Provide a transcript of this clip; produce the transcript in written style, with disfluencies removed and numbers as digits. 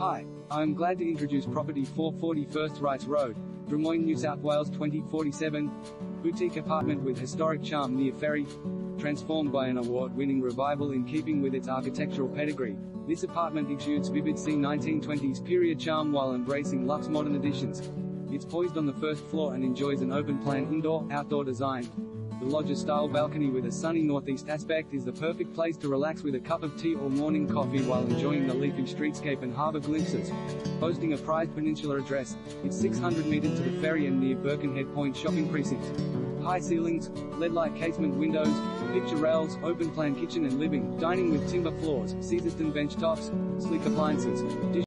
Hi, I am glad to introduce property 440 First Rice Road, Des Moines, New South Wales 2047, boutique apartment with historic charm near Ferry. Transformed by an award-winning revival in keeping with its architectural pedigree, this apartment exudes vivid C-1920s period charm while embracing luxe modern additions. It's poised on the first floor and enjoys an open-plan indoor-outdoor design. The loggia-style balcony with a sunny northeast aspect is the perfect place to relax with a cup of tea or morning coffee while enjoying the leafy streetscape and harbour glimpses. Boasting a prized peninsula address, it's 600 metres to the ferry and near Birkenhead Point shopping precinct. High ceilings, lead-light casement windows, picture rails, open-plan kitchen and living, dining with timber floors, Caesarstone bench tops, sleek appliances,